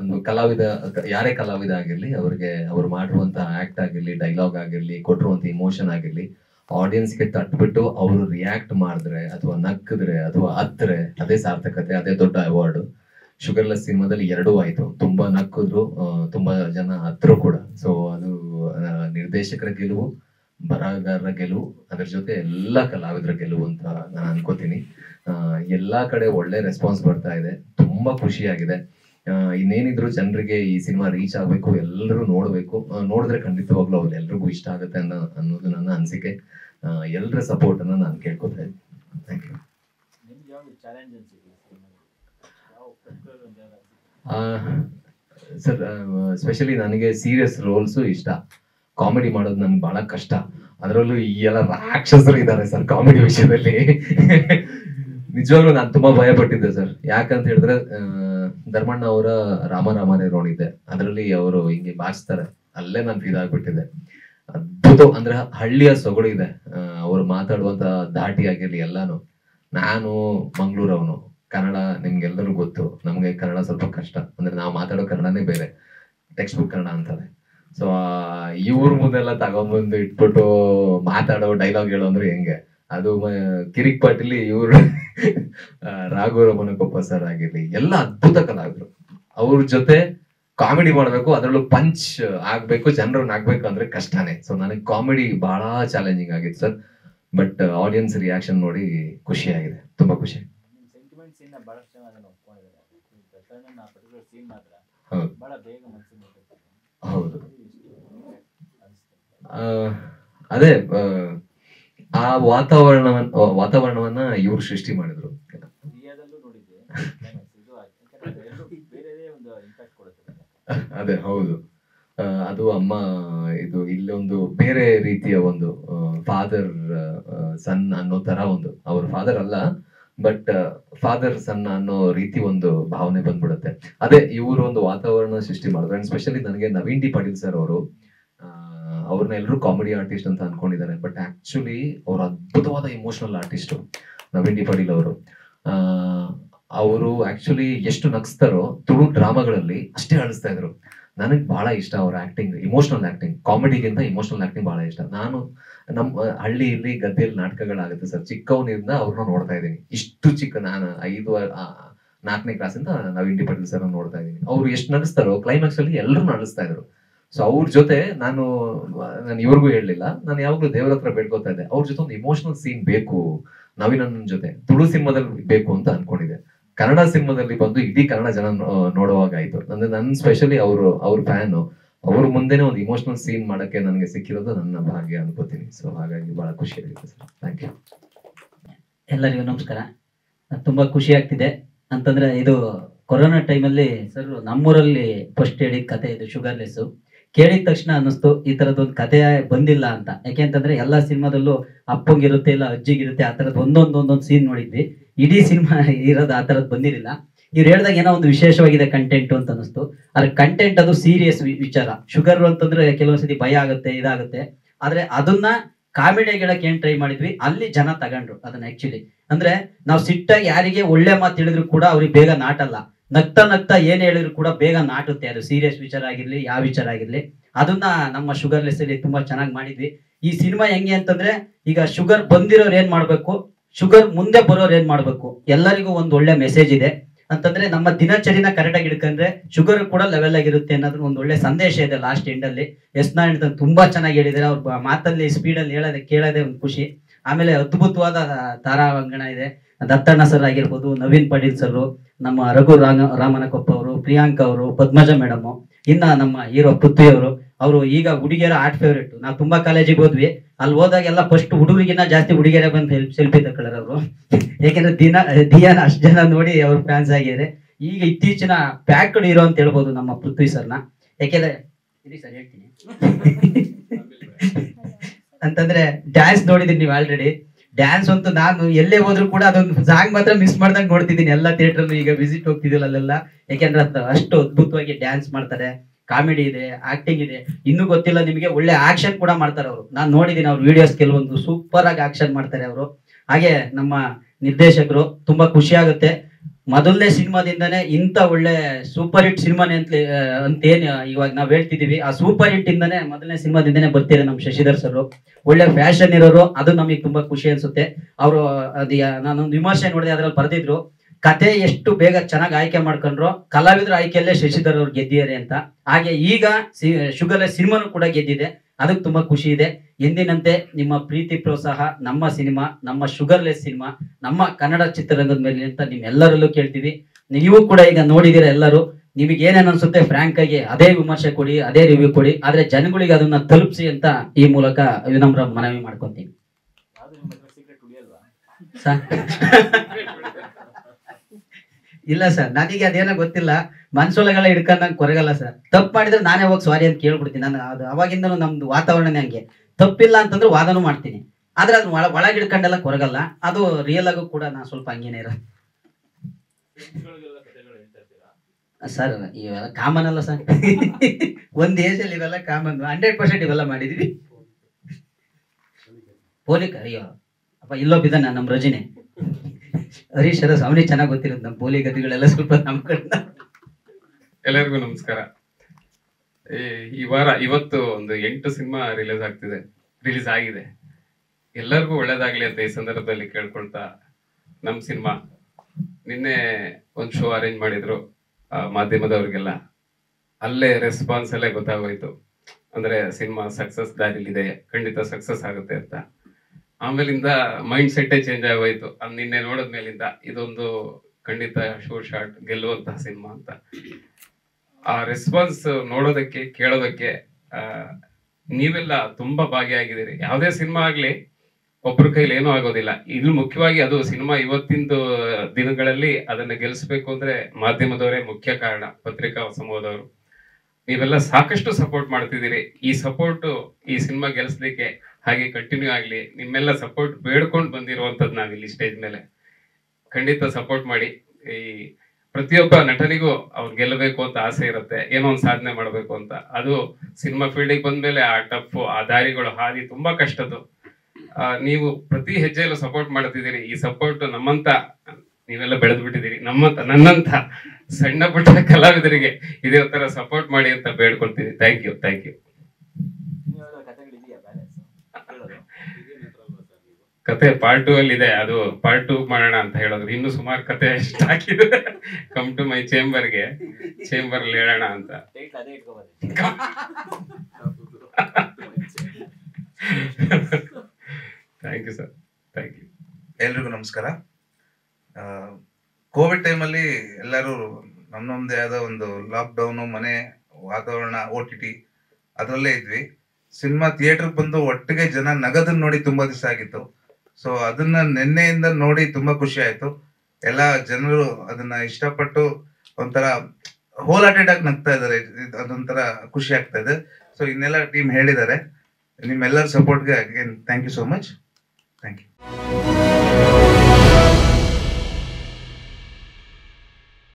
ಒಂದು ಕಲಾವಿದ ಯಾರೇ ಕಲಾವಿದ ಆಗಿರ್ಲಿ ಅವ್ರಿಗೆ ಅವ್ರು ಮಾಡಿರುವಂತ ಆಕ್ಟ್ ಆಗಿರ್ಲಿ ಡೈಲಾಗ್ ಆಗಿರ್ಲಿ ಕೊಟ್ಟಿರುವಂತ ಇಮೋಷನ್ ಆಗಿರ್ಲಿ ಆಡಿಯನ್ಸ್ಗೆ ತಟ್ಬಿಟ್ಟು ಅವರು ರಿಯಾಕ್ಟ್ ಮಾಡಿದ್ರೆ ಅಥವಾ ನಕ್ಕಿದ್ರೆ ಅಥವಾ ಅತ್ತರೆ ಅದೇ ಸಾರ್ಥಕತೆ ಅದೇ ದೊಡ್ಡ ಅವಾರ್ಡ್ ಶುಗರ್ಲೆಸ್ ಸಿನಿಮಾದಲ್ಲಿ ಎರಡೂ ಆಯ್ತು ತುಂಬಾ ನಕ್ಕಿದ್ರು ತುಂಬಾ ಜನ ಹತ್ರು ಕೂಡ ಸೊ ಅದು ನಿರ್ದೇಶಕರ ಗೆಲುವು ಬರಹಗಾರರ ಗೆಲುವು ಅದ್ರ ಜೊತೆ ಎಲ್ಲಾ ಕಲಾವಿದರ ಗೆಲುವು ಅಂತ ನಾನು ಅನ್ಕೋತೀನಿ ಎಲ್ಲಾ ಕಡೆ ಒಳ್ಳೆ ರೆಸ್ಪಾನ್ಸ್ ಬರ್ತಾ ಇದೆ ತುಂಬಾ ಖುಷಿ ಆಗಿದೆ ಇನ್ನೇನಿದ್ರು ಜನರಿಗೆ ಈ ಸಿನಿಮಾ ರೀಚ್ ಆಗ್ಬೇಕು ಎಲ್ಲರೂ ನೋಡ್ಬೇಕು ನೋಡಿದ್ರೆ ಖಂಡಿತವಾಗ್ಲೂ ಅವ್ರು ಎಲ್ರಿಗೂ ಇಷ್ಟ ಆಗುತ್ತೆ ಅನ್ನೋದು ನನ್ನ ಅನಿಸಿಕೆ ಎಲ್ಲರ ಸಪೋರ್ಟ್ ಅನ್ನ ನಾನು ಕೇಳ್ಕೊತಾ ಇದ್ದೀನಿ ಸರ್ ಸ್ಪೆಷಲಿ ನನಗೆ ಸೀರಿಯಸ್ ರೋಲ್ಸು ಇಷ್ಟ ಕಾಮಿಡಿ ಮಾಡೋದು ನನ್ಗೆ ಬಹಳ ಕಷ್ಟ ಅದರಲ್ಲೂ ಈ ಎಲ್ಲ ರಾಕ್ಷಸರು ಇದ್ದಾರೆ ಸರ್ ಕಾಮಿಡಿ ವಿಷಯದಲ್ಲಿ ನಿಜವಾಗ್ಲೂ ನಾನು ತುಂಬಾ ಭಯ ಪಟ್ಟಿದ್ದೆ ಸರ್ ಯಾಕಂತ ಹೇಳಿದ್ರೆ ಧರ್ಮಣ್ಣ ಅವರ ರಾಮರಾಮನೇ ರೋಲ್ ಇದೆ ಅದರಲ್ಲಿ ಅವರು ಹಿಂಗೆ ಬಾಚ್ತಾರೆ ಅಲ್ಲೇ ನಾನು ಇದಾಗ್ಬಿಟ್ಟಿದೆ ಅದ್ಭುತ ಅಂದ್ರೆ ಹಳ್ಳಿಯ ಸೊಗಡು ಇದೆ ಅವರು ಮಾತಾಡುವಂತ ಧಾಟಿ ಆಗಿರ್ಲಿ ಎಲ್ಲಾನು ನಾನು ಮಂಗಳೂರವನು ಕನ್ನಡ ನಿಮ್ಗೆಲ್ಲರೂ ಗೊತ್ತು ನಮ್ಗೆ ಕನ್ನಡ ಸ್ವಲ್ಪ ಕಷ್ಟ ಅಂದ್ರೆ ನಾವು ಮಾತಾಡೋ ಕನ್ನಡನೇ ಬೇರೆ ಟೆಕ್ಸ್ಟ್ ಬುಕ್ ಕನ್ನಡ ಅಂತಾರೆ ಸೊ ಇವ್ರ ಮುಂದೆಲ್ಲ ತಗೊಂಡ್ಬಂದು ಇಟ್ಬಿಟ್ಟು ಮಾತಾಡೋ ಡೈಲಾಗ್ ಹೇಳೋ ಅಂದ್ರೆ ಹೆಂಗೆ ಅದು ಕಿರಿಕ್ ಪಾಟೀಲಿ ಇವ್ರು ರಾಘು ರಮಣಕೊಪ್ಪ ಸರ್ ಆಗಿರ್ಲಿ ಎಲ್ಲ ಅದ್ಭುತ ಕಲಾವಿದ್ರು ಅವ್ರ ಜೊತೆ ಕಾಮಿಡಿ ಮಾಡ್ಬೇಕು ಅದರಲ್ಲೂ ಪಂಚ್ ಆಗ್ಬೇಕು ಜನರನ್ನ ಆಗ್ಬೇಕು ಅಂದ್ರೆ ಕಷ್ಟನೇ ಸೊ ನನಗೆ ಕಾಮಿಡಿ ಬಹಳ ಚಾಲೆಂಜಿಂಗ್ ಆಗಿತ್ತು ಸರ್ ಬಟ್ ಆಡಿಯನ್ಸ್ ರಿಯಾಕ್ಷನ್ ನೋಡಿ ಖುಷಿಯಾಗಿದೆ ತುಂಬಾ ಖುಷಿ ಹೌದು ಅದೇ ಆ ವಾತಾವರಣವನ್ನ ಇವ್ರು ಸೃಷ್ಟಿ ಮಾಡಿದ್ರು ಅದೇ ಹೌದು ಅದು ಅಮ್ಮ ಇದು ಇಲ್ಲೊಂದು ಬೇರೆ ರೀತಿಯ ಒಂದು ಫಾದರ್ ಸನ್ ಅನ್ನೋ ತರ ಒಂದು ಅವ್ರ ಫಾದರ್ ಅಲ್ಲ ಬಟ್ ಫಾದರ್ ಸನ್ ಅನ್ನೋ ರೀತಿ ಒಂದು ಭಾವನೆ ಬಂದ್ಬಿಡುತ್ತೆ ಅದೇ ಇವರು ಒಂದು ವಾತಾವರಣ ಸೃಷ್ಟಿ ಮಾಡಿದ್ರು ಅಂಡ್ ಸ್ಪೆಷಲಿ ನನಗೆ ನವೀನ್ ಡಿ ಪಾಟೀಲ್ ಸರ್ ಅವರು ಅವ್ರನ್ನ ಎಲ್ಲರೂ ಕಾಮಿಡಿ ಆರ್ಟಿಸ್ಟ್ ಅಂತ ಅನ್ಕೊಂಡಿದ್ದಾರೆ ಬಟ್ ಆಕ್ಚುಲಿ ಅವ್ರು ಅದ್ಭುತವಾದ emotional artist Naveen D Patil ಅವರು ಅವರು ಆಕ್ಚುಲಿ ಎಷ್ಟು ನಗಿಸ್ತಾರೋ ತುಳು ಡ್ರಾಮಾಗಳಲ್ಲಿ ಅಷ್ಟೇ ಅಳಿಸ್ತಾ ಇದ್ರು ನನಗೆ ಬಹಳ ಇಷ್ಟ ಅವ್ರ ಆಕ್ಟಿಂಗ್ ಇಮೋಷನಲ್ ಆಕ್ಟಿಂಗ್ ಕಾಮಿಡಿಗಿಂತ ಇಮೋಷನಲ್ ಆಕ್ಟಿಂಗ್ ಬಹಳ ಇಷ್ಟ ನಾನು ನಮ್ಮ ಹಳ್ಳಿಯಲ್ಲಿ ಗದ್ದೆಯಲ್ಲಿ ನಾಟಕಗಳಾಗುತ್ತೆ ಸರ್ ಚಿಕ್ಕವನಿಂದ ಅವ್ರನ್ನ ನೋಡ್ತಾ ಇದ್ದೀನಿ ಇಷ್ಟು ಚಿಕ್ಕ ನಾನು 4ನೇ ಕ್ಲಾಸಿಂದ ನವೀನ್ ಡಿ ಪಾಟೀಲ್ ಸರ್ ನೋಡ್ತಾ ಇದ್ದೀನಿ ಅವ್ರು ಎಷ್ಟು ನಗಿಸ್ತಾರೋ ಕ್ಲೈಮ್ಯಾಕ್ಸ್ ಅಲ್ಲಿ ಎಲ್ಲರೂ ನಗಿಸ್ತಾ ಇದ್ರು ಸೊ ಅವ್ರ ಜೊತೆ ನಾನು ಇವ್ರಿಗೂ ಹೇಳಲಿಲ್ಲ ನಾನು ಯಾವಾಗ್ಲೂ ದೇವರ ಹತ್ರ ಬೇಡ್ಕೋತಾ ಇದ್ದೆ ಅವ್ರ ಜೊತೆ ಒಂದು ಇಮೋಷನಲ್ ಸೀನ್ ಬೇಕು ನವೀನ್ ಅಣ್ಣನ ಜೊತೆ ತುಳು ಸಿನಿಮಾದಲ್ಲಿ ಬೇಕು ಅಂತ ಅನ್ಕೊಂಡಿದ್ದೆ ಕನ್ನಡ ಸಿನಿಮಾದಲ್ಲಿ ಬಂದು ಇಡೀ ಕನ್ನಡ ಜನ ನೋಡುವಾಗ ಆಯ್ತು ಅಂದ್ರೆ ನನ್ನ ಸ್ಪೆಷಲಿ ಅವ್ರ ಫ್ಯಾನ್ ಅವ್ರ ಮುಂದೆನೆ ಒಂದು ಇಮೋಷನಲ್ ಸೀನ್ ಮಾಡಕ್ಕೆ ನನಗೆ ಸಿಕ್ಕಿರೋದು ನನ್ನ ಭಾಗ್ಯ ಅನ್ಕೋತೀನಿ ಸೊ ಹಾಗಾಗಿ ಬಹಳ ಖುಷಿ ಆಗುತ್ತೆ ಸರ್ ಥ್ಯಾಂಕ್ ಯು ಎಲ್ಲರಿಗೂ ನಮಸ್ಕಾರ ತುಂಬಾ ಖುಷಿ ಆಗ್ತಿದೆ ಅಂತಂದ್ರೆ ಇದು ಕೊರೋನಾ ಟೈಮಲ್ಲಿ ಸರ್ ನಮ್ಮೂರಲ್ಲಿ ಫಸ್ಟ್ ಹೇಳಿದ ಕತೆ ಇದು ಶುಗರ್ಲೆಸ್ ಕೇಳಿದ ತಕ್ಷಣ ಅನ್ನಿಸ್ತು ಈ ತರದೊಂದು ಕತೆ ಬಂದಿಲ್ಲ ಅಂತ ಯಾಕೆಂತಂದ್ರೆ ಎಲ್ಲಾ ಸಿನಿಮಾದಲ್ಲೂ ಅಪ್ಪಂಗಿರುತ್ತೆ ಇಲ್ಲ ಅಜ್ಜಿಗಿರುತ್ತೆ ಆ ತರದ್ ಒಂದೊಂದೊಂದೊಂದು ಸೀನ್ ನೋಡಿದ್ವಿ ಇಡೀ ಸಿನಿಮಾ ಇರೋದು ಆ ತರದ್ ಬಂದಿರಲಿಲ್ಲ ಇವ್ರು ಹೇಳಿದಾಗ ಏನೋ ಒಂದು ವಿಶೇಷವಾಗಿದೆ ಕಂಟೆಂಟ್ ಅಂತ ಅನಿಸ್ತು ಅದ್ರ ಕಂಟೆಂಟ್ ಅದು ಸೀರಿಯಸ್ ವಿಚಾರ ಶುಗರ್ ಅಂತಂದ್ರೆ ಕೆಲವೊಂದ್ಸತಿ ಭಯ ಆಗುತ್ತೆ ಇದಾಗುತ್ತೆ ಆದ್ರೆ ಅದನ್ನ ಕಾಮಿಡಿಯಾಗಿ ಹೇಳಕ್ ಏನ್ ಟ್ರೈ ಮಾಡಿದ್ವಿ ಅಲ್ಲಿ ಜನ ತಗೊಂಡ್ರು ಅದನ್ನ ಆಕ್ಚುಲಿ ಅಂದ್ರೆ ನಾವು ಸಿಟ್ಟಾಗಿ ಯಾರಿಗೆ ಒಳ್ಳೆ ಮಾತು ಹೇಳಿದ್ರು ಕೂಡ ಅವ್ರಿಗೆ ಬೇಗ ನಾಟಲ್ಲ ನಗ್ತಾ ಏನ್ ಹೇಳಿದ್ರು ಕೂಡ ಬೇಗ ನಾಟುತ್ತೆ ಅದು ಸೀರಿಯಸ್ ವಿಚಾರ ಆಗಿರ್ಲಿ ಯಾವ ವಿಚಾರ ಆಗಿರ್ಲಿ ಅದನ್ನ ನಮ್ಮ ಶುಗರ್ಲೆಸ್ ಅಲ್ಲಿ ತುಂಬಾ ಚೆನ್ನಾಗಿ ಮಾಡಿದ್ವಿ ಈ ಸಿನಿಮಾ ಹೆಂಗೆ ಅಂತಂದ್ರೆ ಈಗ ಶುಗರ್ ಬಂದಿರೋರು ಏನ್ ಮಾಡ್ಬೇಕು, ಶುಗರ್ ಮುಂದೆ ಬರೋರು ಏನ್ ಮಾಡ್ಬೇಕು, ಎಲ್ಲರಿಗೂ ಒಂದು ಒಳ್ಳೆ ಮೆಸೇಜ್ ಇದೆ ಅಂತಂದ್ರೆ ನಮ್ಮ ದಿನಚರಿನ ಕರೆಕ್ಟ್ ಆಗಿ ಇಡ್ಕೊಂಡ್ರೆ ಶುಗರ್ ಕೂಡ ಲೆವೆಲ್ ಆಗಿರುತ್ತೆ ಅನ್ನೋದ್ರ ಒಂದು ಒಳ್ಳೆ ಸಂದೇಶ ಇದೆ. ಲಾಸ್ಟ್ ಎಂಡ್ ಅಲ್ಲಿ ಎಸ್ ನಾರಾಯಣ ತುಂಬಾ ಚೆನ್ನಾಗಿ ಹೇಳಿದ್ದಾರೆ, ಅವ್ರ ಮಾತಲ್ಲಿ ಸ್ಪೀಡ್ ಅಲ್ಲಿ ಹೇಳೋದೇ ಕೇಳೋದೇ ಒಂದು ಖುಷಿ. ಆಮೇಲೆ ಅದ್ಭುತವಾದ ತಾರಾವಂಗಣ ಇದೆ, ದತ್ತಣ್ಣ ಸರ್ ಆಗಿರ್ಬೋದು, ನವೀನ್ ಪಾಟೀಲ್ ಸರ್, ನಮ್ಮ ರಘು ರಾಮನಕೊಪ್ಪ ಅವರು, ಪ್ರಿಯಾಂಕಾ ಅವರು, ಪದ್ಮಜ ಮೇಡಮ್, ಇನ್ನ ನಮ್ಮ ಹೀರೋ ಪೃಥ್ವಿ ಅವರು, ಅವರು ಈಗ ಹುಡುಗಿಯರ ಆರ್ಟ್ ಫೇವ್ರೇಟ್. ನಾವು ತುಂಬಾ ಕಾಲೇಜಿಗೆ ಹೋದ್ವಿ, ಅಲ್ಲಿ ಹೋದಾಗೆಲ್ಲ ಫಸ್ಟ್ ಹುಡುಗರಿಗಿನ್ನ ಜಾಸ್ತಿ ಹುಡುಗಿಯರೇ ಬಂದು ಸೆಲ್ಫಿ ತಗೊಳ್ಳೋರು ಅವರು. ಯಾಕೆಂದ್ರೆ ದಿಯಾನ ಅಷ್ಟು ಜನ ನೋಡಿ ಅವ್ರ ಫ್ಯಾನ್ಸ್ ಆಗಿದ್ದಾರೆ. ಈಗ ಇತ್ತೀಚಿನ ಪ್ಯಾಕ್ಡ್ ಹೀರೋ ಅಂತ ಹೇಳ್ಬೋದು ನಮ್ಮ ಪೃಥ್ವಿ ಸರ್ನ. ಯಾಕೆಂದ್ರೆ ಇರಿ ಸರ್ ಹೇಳ್ತೀನಿ ಅಂತಂದ್ರೆ ಡ್ಯಾನ್ಸ್ ನೋಡಿದೀನಿ ನೀವು ಆಲ್ರೆಡಿ. ಡ್ಯಾನ್ಸ್ ಅಂತೂ ನಾನು ಎಲ್ಲೇ ಹೋದ್ರು ಕೂಡ ಅದೊಂದು ಸಾಂಗ್ ಮಾತ್ರ ಮಿಸ್ ಮಾಡ್ದಂಗೆ ನೋಡ್ತಿದ್ದೀನಿ. ಎಲ್ಲಾ ಥಿಯೇಟರ್ ಈಗ ವಿಸಿಟ್ ಹೋಗ್ತಿದ್ದಿಲ್ಲ ಅಲ್ಲೆಲ್ಲ, ಯಾಕೆಂದ್ರೆ ಅಷ್ಟು ಅದ್ಭುತವಾಗಿ ಡ್ಯಾನ್ಸ್ ಮಾಡ್ತಾರೆ, ಕಾಮಿಡಿ ಇದೆ, ಆಕ್ಟಿಂಗ್ ಇದೆ. ಇನ್ನೂ ಗೊತ್ತಿಲ್ಲ ನಿಮಗೆ, ಒಳ್ಳೆ ಆಕ್ಷನ್ ಕೂಡ ಮಾಡ್ತಾರೆ ಅವರು. ನಾನು ನೋಡಿದ್ದೀನಿ ಅವ್ರ ವಿಡಿಯೋಸ್, ಕೆಲವೊಂದು ಸೂಪರ್ ಆಗಿ ಆಕ್ಷನ್ ಮಾಡ್ತಾರೆ ಅವರು. ಹಾಗೆ ನಮ್ಮ ನಿರ್ದೇಶಕರು, ತುಂಬಾ ಖುಷಿ ಆಗುತ್ತೆ ಮೊದಲನೇ ಸಿನಿಮಾದಿಂದಾನೆ ಇಂಥ ಒಳ್ಳೆ ಸೂಪರ್ ಹಿಟ್ ಸಿನಿಮಾನೇ ಅಂತೇನು ಇವಾಗ ನಾವು ಹೇಳ್ತಿದೀವಿ, ಆ ಸೂಪರ್ ಹಿಟ್ ಇಂದಾನೆ ಮೊದಲನೇ ಸಿನಿಮಾದಿಂದಾನೆ ಬರ್ತೀರ ನಮ್ಮ ಶಶಿಧರ್ ಸರ್. ಒಳ್ಳೆ ಫ್ಯಾಷನ್ ಇರೋರು, ಅದು ನಮಗೆ ತುಂಬಾ ಖುಷಿ ಅನ್ಸುತ್ತೆ. ಅವರು ನಾನೊಂದು ವಿಮರ್ಶೆ ನೋಡಿದೆ, ಅದ್ರಲ್ಲಿ ಬರೆದಿದ್ರು ಕತೆ ಎಷ್ಟು ಬೇಗ ಚೆನ್ನಾಗಿ ಆಯ್ಕೆ ಮಾಡ್ಕೊಂಡ್ರು, ಕಲಾವಿದರ ಆಯ್ಕೆಯಲ್ಲೇ ಶಶಿಧರ್ ಅವ್ರು ಗೆದ್ದಿದ್ದಾರೆ ಅಂತ. ಹಾಗೆ ಈಗ ಶುಗರ್ಲೆಸ್ ಸಿನಿಮಾನು ಕೂಡ ಗೆದ್ದಿದೆ, ಅದಕ್ಕೆ ತುಂಬಾ ಖುಷಿ ಇದೆ. ಎಂದಿನಂತೆ ನಿಮ್ಮ ಪ್ರೀತಿ ಪ್ರೋತ್ಸಾಹ ನಮ್ಮ ಸಿನಿಮಾ, ನಮ್ಮ ಶುಗರ್ಲೆಸ್ ಸಿನಿಮಾ, ನಮ್ಮ ಕನ್ನಡ ಚಿತ್ರರಂಗದ ಮೇಲೆ ಅಂತ ನಿಮ್ಮೆಲ್ಲರಲ್ಲೂ ಕೇಳ್ತೀವಿ. ನೀವು ಕೂಡ ಈಗ ನೋಡಿದೀರ ಎಲ್ಲರೂ, ನಿಮಗೆ ಏನೇನು ಅನ್ಸುತ್ತೆ ಫ್ರಾಂಕ್ ಆಗಿ ಅದೇ ವಿಮರ್ಶೆ ಕೊಡಿ, ಅದೇ ರಿವ್ಯೂ ಕೊಡಿ, ಆದ್ರೆ ಜನಗಳಿಗೆ ಅದನ್ನ ತಲುಪಿಸಿ ಅಂತ ಈ ಮೂಲಕ ವಿನಮ್ರ ಮನವಿ ಮಾಡ್ಕೊಂತೀನಿ. ಇಲ್ಲ ಸರ್, ನನಗೆ ಅದೇನೋ ಗೊತ್ತಿಲ್ಲ, ಮನ್ಸೊಳಗೆಲ್ಲ ಹಿಡ್ಕೊಂಡು ನಂಗೆ ಕೊರಗಲ್ಲ ಸರ್. ತಪ್ಪು ಮಾಡಿದ್ರೆ ನಾನೇ ಹೋಗಿ ಸಾರಿ ಅಂತ ಕೇಳ್ಬಿಡ್ತೀನಿ. ನಾನು ಅದು ಅವಾಗಿಂದನೂ ನಮ್ದು ವಾತಾವರಣನೇ ಹಂಗೆ. ತಪ್ಪಿಲ್ಲ ಅಂತಂದ್ರೆ ವಾದನೂ ಮಾಡ್ತೀನಿ, ಆದ್ರೆ ಅದನ್ನ ಒಳಗೆ ಹಿಡ್ಕೊಂಡೆಲ್ಲ ಕೊರಗಲ್ಲ. ಅದು ರಿಯಲ್ ಆಗು ಕೂಡ ನಾನು ಸ್ವಲ್ಪ ಹಂಗೇನೇ ಇರೋ ಸರ್. ಇವೆಲ್ಲ ಕಾಮನ್ ಅಲ್ಲ ಸರ್, ಒಂದ್ ಏಜ್ ಅಲ್ಲಿ ಇವೆಲ್ಲ ಕಾಮನ್. 100% ಇವೆಲ್ಲ ಮಾಡಿದೀವಿ. ಪೋಲಿಕ ಅಯ್ಯೋ ಅಪ್ಪ ಇಲ್ಲೊಬ್ಬ ಇದ್ದಾನೆ ನಮ್ಮ ರಜಿನಿ ಹರೀಶ್ ಅರಸ್, ಅವನಿಗೆ ಚೆನ್ನಾಗಿ ಗೊತ್ತಿರೋದು ನಮ್ಮ ಬೋಲಿ ಗತಿಗಳೆಲ್ಲ ಸ್ವಲ್ಪ ನಮ್ಮ ಕಡೆ. ಎಲ್ಲರಿಗೂ ನಮಸ್ಕಾರ. ಈ ವಾರ ಇವತ್ತು ಒಂದು 8 ಸಿನಿಮಾ ರಿಲೀಸ್ ಆಗಿದೆ. ಎಲ್ಲರಿಗೂ ಒಳ್ಳೇದಾಗ್ಲಿ ಅಂತ ಈ ಸಂದರ್ಭದಲ್ಲಿ ಕೇಳ್ಕೊಳ್ತಾ, ನಮ್ಮ ಸಿನಿಮಾ ನಿನ್ನೆ ಒಂದು ಶೋ ಅರೇಂಜ್ ಮಾಡಿದ್ರು ಮಾಧ್ಯಮದವ್ರಿಗೆಲ್ಲ. ಅಲ್ಲೇ ರೆಸ್ಪಾನ್ಸ್ ಅಲ್ಲೇ ಗೊತ್ತಾಗೋಯ್ತು, ಅಂದ್ರೆ ಸಿನಿಮಾ ಸಕ್ಸಸ್ ದಾರಿಲಿದೆ, ಖಂಡಿತ ಸಕ್ಸಸ್ ಆಗುತ್ತೆ ಅಂತ. ಆಮೇಲಿಂದ ಮೈಂಡ್ ಸೆಟ್ಟೇ ಚೇಂಜ್ ಆಗೋಯ್ತು. ಅದು ನಿನ್ನೆ ನೋಡಿದ ಮೇಲಿಂದ ಇದೊಂದು ಖಂಡಿತ ಶೂರ್ ಶಾಟ್ ಗೆಲ್ಲುವಂತಹ ಸಿನಿಮಾ ಅಂತ. ಆ ರೆಸ್ಪಾನ್ಸ್ ನೋಡೋದಕ್ಕೆ, ಕೇಳೋದಕ್ಕೆ ನೀವೆಲ್ಲ ತುಂಬಾ ಭಾಗಿಯಾಗಿದ್ದೀರಿ. ಯಾವುದೇ ಸಿನಿಮಾ ಆಗ್ಲಿ ಒಬ್ಬರ ಕೈಲಿ ಏನೂ ಆಗೋದಿಲ್ಲ. ಇದು ಮುಖ್ಯವಾಗಿ ಅದು ಸಿನಿಮಾ ಇವತ್ತಿನ ದಿನಗಳಲ್ಲಿ ಅದನ್ನ ಗೆಲ್ಲಿಸ್ಬೇಕು ಅಂದ್ರೆ ಮಾಧ್ಯಮದವರೇ ಮುಖ್ಯ ಕಾರಣ, ಪತ್ರಿಕಾ ಸಮೂಹದವರು. ನೀವೆಲ್ಲ ಸಾಕಷ್ಟು ಸಪೋರ್ಟ್ ಮಾಡ್ತಿದ್ದೀರಿ. ಈ ಸಪೋರ್ಟ್ ಈ ಸಿನಿಮಾ ಗೆಲ್ಸ್ಲಿಕ್ಕೆ ಹಾಗೆ ಕಂಟಿನ್ಯೂ ಆಗ್ಲಿ. ನಿಮ್ಮೆಲ್ಲ ಸಪೋರ್ಟ್ ಬೇಡ್ಕೊಂಡು ಬಂದಿರುವಂತದ್ದು ನಾವಿಲ್ಲಿ ಸ್ಟೇಜ್ ಮೇಲೆ. ಖಂಡಿತ ಸಪೋರ್ಟ್ ಮಾಡಿ. ಈ ಪ್ರತಿಯೊಬ್ಬ ನಟನಿಗೂ ಅವ್ರು ಗೆಲ್ಲಬೇಕು ಅಂತ ಆಸೆ ಇರುತ್ತೆ, ಏನೋ ಒಂದು ಸಾಧನೆ ಮಾಡಬೇಕು ಅಂತ. ಅದು ಸಿನಿಮಾ ಫೀಲ್ಡಿಗೆ ಬಂದ್ಮೇಲೆ ಆ ಟಪ್ಪು, ಆ ದಾರಿಗಳು, ಹಾದಿ ತುಂಬಾ ಕಷ್ಟದ್ದು. ನೀವು ಪ್ರತಿ ಹೆಜ್ಜೆಯಲ್ಲೂ ಸಪೋರ್ಟ್ ಮಾಡ್ತಿದ್ದೀರಿ. ಈ ಸಪೋರ್ಟ್ ನಮ್ಮಂತ ನೀವೆಲ್ಲ ಬೆಳೆದು ಬಿಟ್ಟಿದ್ದೀರಿ, ನನ್ನಂತ ಸಣ್ಣ ಪುಟ್ಟ ಕಲಾವಿದರಿಗೆ ಇದೇ ತರ ಸಪೋರ್ಟ್ ಮಾಡಿ ಅಂತ ಬೇಡ್ಕೊಳ್ತೀನಿ. Thank you, thank you. ಕತೆ ಪಾರ್ಟ್ 2 ಅಲ್ಲಿ ಇದೆ, ಅದು ಪಾರ್ಟ್ 2 ಮಾಡೋಣ ಅಂತ ಹೇಳಿದ್ರು. ಇನ್ನು ಸುಮಾರು ಕತೆ ಹಾಕಿದೆ. ಕಮ್ ಟು ಮೈ ಚೇಂಬರ್ಗೆ, ಚೇಂಬರ್ ಅಲ್ಲಿ ಹೇಳೋಣ ಅಂತ. Thank you sir, thank you. ಎಲ್ರಿಗೂ ನಮಸ್ಕಾರ. ಕೋವಿಡ್ ಟೈಮಲ್ಲಿ ಎಲ್ಲರೂ ನಮ್ಮದೇ ಆದ ಒಂದು ಲಾಕ್ಡೌನು, ಮನೆ ವಾತಾವರಣ, OTT ಅದರಲ್ಲೇ ಇದ್ವಿ. ಸಿನಿಮಾ ಥಿಯೇಟರ್ ಬಂದು ಒಟ್ಟಿಗೆ ಜನ ನಗದನ್ನ ನೋಡಿ ತುಂಬಾ ದಿವಸ ಆಗಿತ್ತು. ಸೊ ಅದನ್ನ ನಿನ್ನೆಯಿಂದ ನೋಡಿ ತುಂಬಾ ಖುಷಿ ಆಯ್ತು. ಎಲ್ಲ ಜನರು ಅದನ್ನ ಇಷ್ಟಪಟ್ಟು ಒಂಥರ ಹೋಲಾಟೆಡ್ ಆಗಿ ನಗ್ತಾ ಇದಾರೆ, ಅದೊಂಥರ ಖುಷಿ ಆಗ್ತಾ ಇದೆ. ಸೊ ಇನ್ನೆಲ್ಲ ಟೀಮ್ ಹೇಳಿದ್ದಾರೆ. ನಿಮ್ಮೆಲ್ಲರ ಸಪೋರ್ಟ್ಗೆ thank you so much. Thank you.